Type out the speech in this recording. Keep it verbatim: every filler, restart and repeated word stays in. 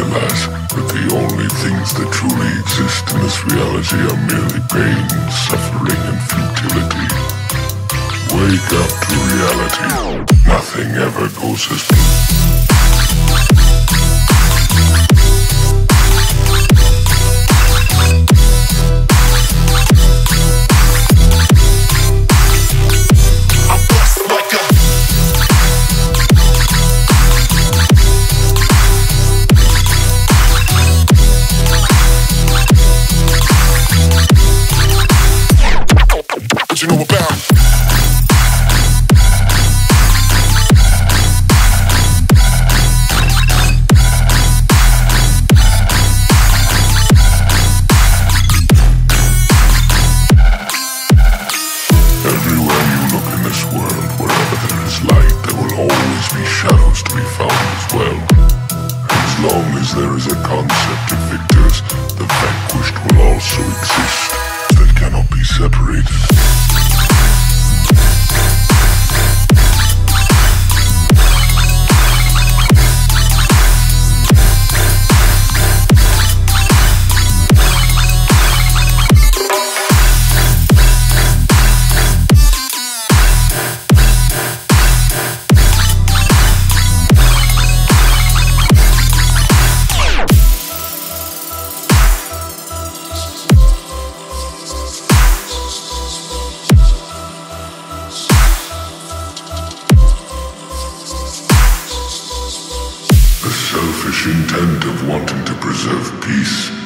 realize that the only things that truly exist in this reality are merely pain, suffering, and futility. Wake up to reality. Nothing ever goes as planned. You know about intent of wanting to preserve peace